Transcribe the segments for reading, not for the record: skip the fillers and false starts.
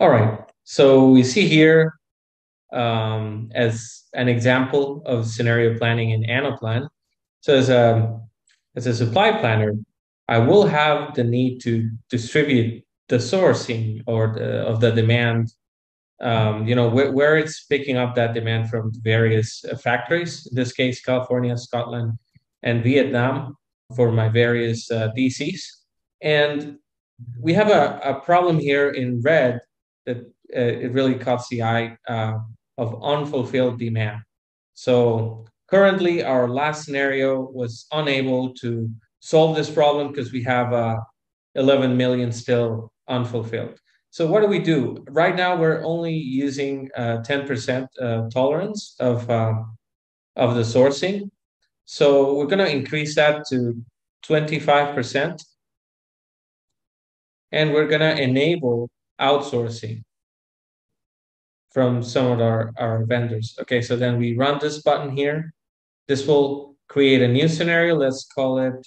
All right, so we see here as an example of scenario planning in Anaplan. So as a supply planner, I will have the need to distribute the sourcing or of the demand, where it's picking up that demand from various factories, in this case, California, Scotland, and Vietnam for my various DCs. And we have a problem here in red that it really caught the eye of unfulfilled demand. So currently our last scenario was unable to solve this problem because we have 11 million still unfulfilled. So what do we do? Right now we're only using 10% tolerance of the sourcing. So we're going to increase that to 25%. And we're going to enable outsourcing from some of our vendors. Okay, so then we run this button here. This will create a new scenario. Let's call it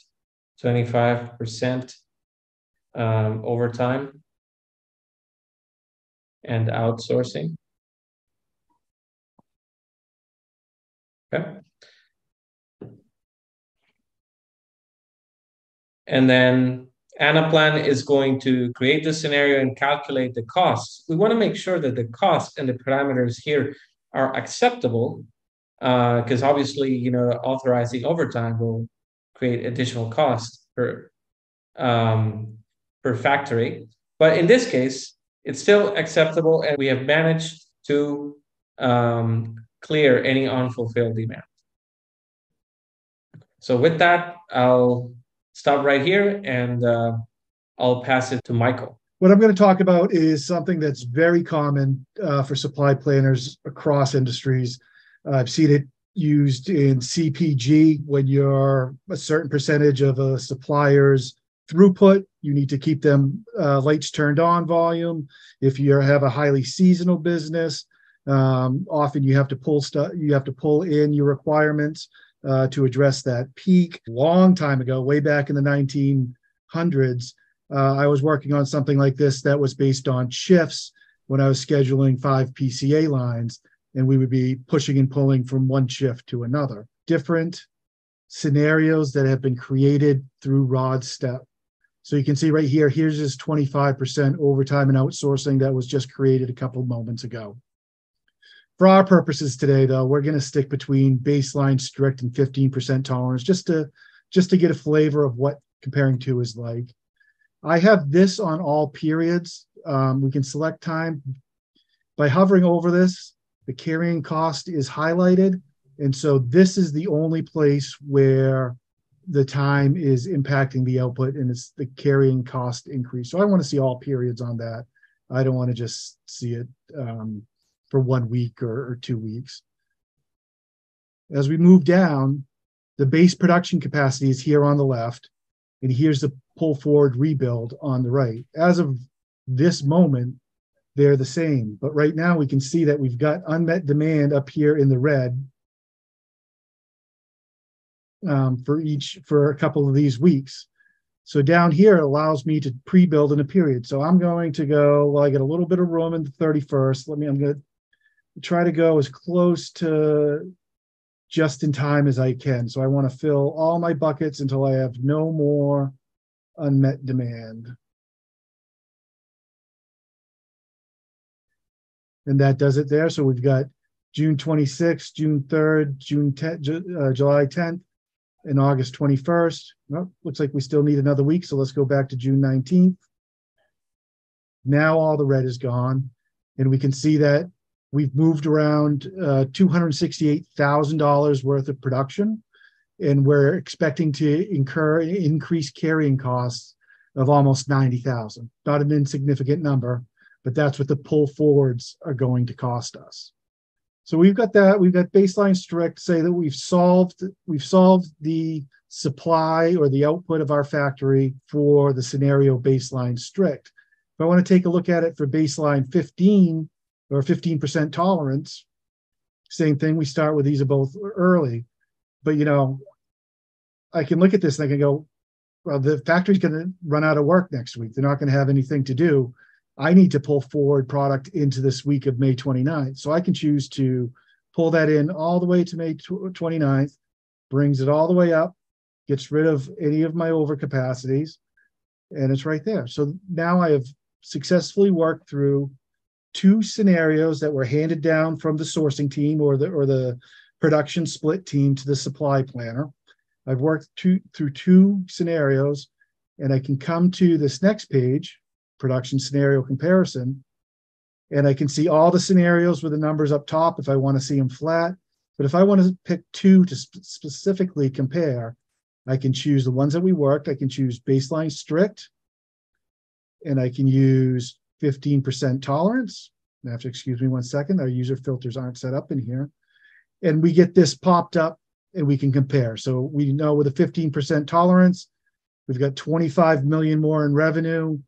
25% overtime and outsourcing. Okay. And then Anaplan is going to create the scenario and calculate the costs. We want to make sure that the cost and the parameters here are acceptable, because obviously, authorizing overtime will create additional cost per factory. But in this case, it's still acceptable, and we have managed to clear any unfulfilled demand. So with that, I'll stop right here, and I'll pass it to Michael. What I'm going to talk about is something that's very common for supply planners across industries. I've seen it used in CPG. When you're a certain percentage of a supplier's throughput, you need to keep them lights turned on volume. If you have a highly seasonal business, often you have to pull in your requirements to address that peak. Long time ago, way back in the 1900s, I was working on something like this that was based on shifts when I was scheduling 5 PCA lines, and we would be pushing and pulling from one shift to another. Different scenarios that have been created through Rod Step. So you can see right here, here's this 25% overtime and outsourcing that was just created a couple moments ago. For our purposes today, though, we're going to stick between baseline strict and 15% tolerance just to get a flavor of what comparing to is like. I have this on all periods. We can select time. By hovering over this, the carrying cost is highlighted. And so this is the only place where the time is impacting the output, and it's the carrying cost increase. So I want to see all periods on that. I don't want to just see it for 1 week or 2 weeks. As we move down, the base production capacity is here on the left, and here's the pull forward rebuild on the right. As of this moment, they're the same, but right now we can see that we've got unmet demand up here in the red for a couple of these weeks. So down here, it allows me to pre-build in a period. So I'm going to go, well, I get a little bit of room in the 31st. I'm going to try to go as close to just in time as I can. So I want to fill all my buckets until I have no more unmet demand. And that does it there. So we've got June 26th, June 3rd, June 10th, July 10th, and August 21st. Well, looks like we still need another week, so let's go back to June 19th. Now all the red is gone, and we can see that we've moved around $268,000 worth of production, and we're expecting to incur increased carrying costs of almost $90,000. Not an insignificant number, but that's what the pull forwards are going to cost us. So we've got that. We've got baseline strict, say that we've solved the supply or the output of our factory for the scenario baseline strict. If I want to take a look at it for baseline 15 or 15% tolerance, same thing. We start with these are both early, but I can look at this and I can go, well, the factory's going to run out of work next week. They're not going to have anything to do. I need to pull forward product into this week of May 29th. So I can choose to pull that in all the way to May 29th, brings it all the way up, gets rid of any of my overcapacities, and it's right there. So now I have successfully worked through two scenarios that were handed down from the sourcing team or the production split team to the supply planner. I've worked through two scenarios, and I can come to this next page, production scenario comparison, and I can see all the scenarios with the numbers up top if I want to see them flat. But if I want to pick two to specifically compare, I can choose the ones that we worked. I can choose baseline strict, and I can use 15% tolerance. I have to excuse me one second. Our user filters aren't set up in here. And we get this popped up, and we can compare. So we know with a 15% tolerance, we've got 25 million more in revenue,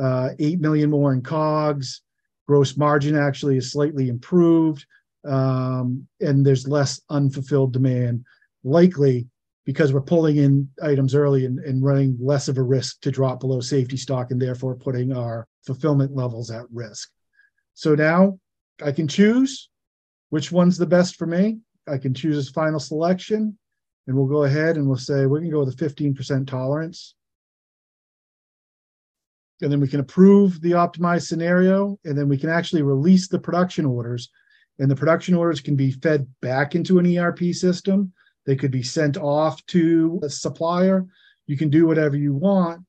8 million more in COGS. Gross margin actually is slightly improved, and there's less unfulfilled demand, likely because we're pulling in items early and running less of a risk to drop below safety stock and therefore putting our fulfillment levels at risk. So now I can choose which one's the best for me. I can choose as final selection, and we'll go ahead and we'll say we're going to go with a 15% tolerance. And then we can approve the optimized scenario, and then we can actually release the production orders. And the production orders can be fed back into an ERP system. They could be sent off to a supplier. You can do whatever you want,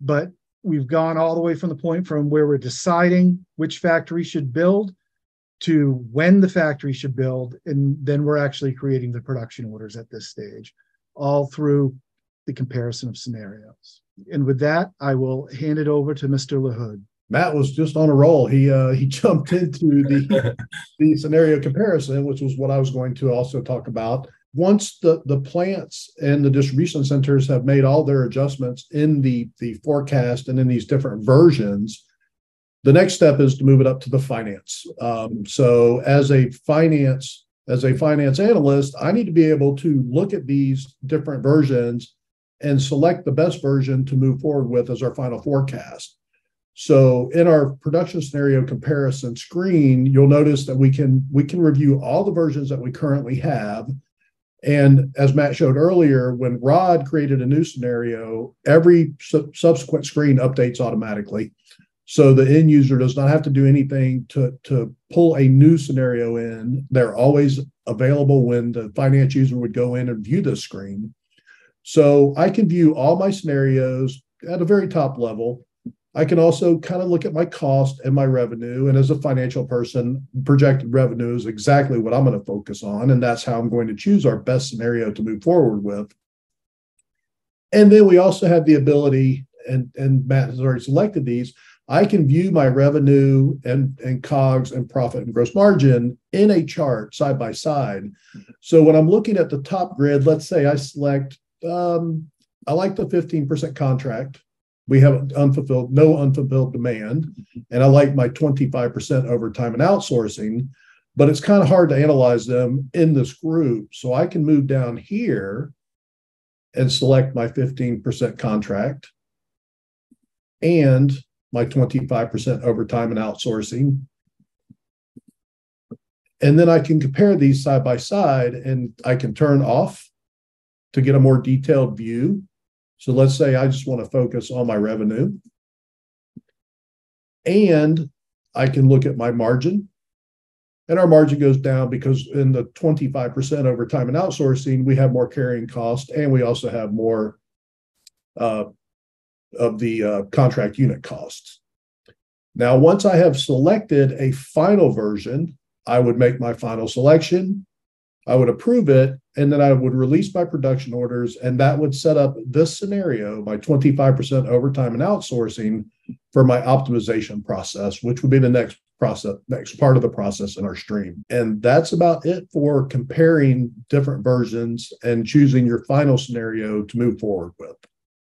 but we've gone all the way from the point from where we're deciding which factory should build to when the factory should build, and then we're actually creating the production orders at this stage, all through the comparison of scenarios. And with that, I will hand it over to Mr. LaHood. Matt was just on a roll. He jumped into the scenario comparison, which was what I was going to also talk about. Once the plants and the distribution centers have made all their adjustments in the forecast and in these different versions, the next step is to move it up to the finance. So as a finance analyst, I need to be able to look at these different versions and select the best version to move forward with as our final forecast. So in our production scenario comparison screen, you'll notice that we can review all the versions that we currently have. And as Matt showed earlier, when Rod created a new scenario, every subsequent screen updates automatically. So the end user does not have to do anything to pull a new scenario in. They're always available when the finance user would go in and view this screen. So I can view all my scenarios at a very top level. I can also kind of look at my cost and my revenue. And as a financial person, projected revenue is exactly what I'm going to focus on. And that's how I'm going to choose our best scenario to move forward with. And then we also have the ability, and Matt has already selected these, I can view my revenue and COGS and profit and gross margin in a chart side by side. So when I'm looking at the top grid, let's say I select, I like the 15% contract. We have no unfulfilled demand, and I like my 25% overtime and outsourcing, but it's kind of hard to analyze them in this group. So I can move down here and select my 15% contract and my 25% overtime and outsourcing. And then I can compare these side by side, and I can turn off to get a more detailed view. So let's say I just want to focus on my revenue, and I can look at my margin, and our margin goes down because in the 25% overtime and outsourcing, we have more carrying cost, and we also have more of the contract unit costs. Now, once I have selected a final version, I would make my final selection, I would approve it, and then I would release my production orders, and that would set up this scenario, my 25% overtime and outsourcing, for my optimization process, which would be the next part of the process in our stream. And that's about it for comparing different versions and choosing your final scenario to move forward with.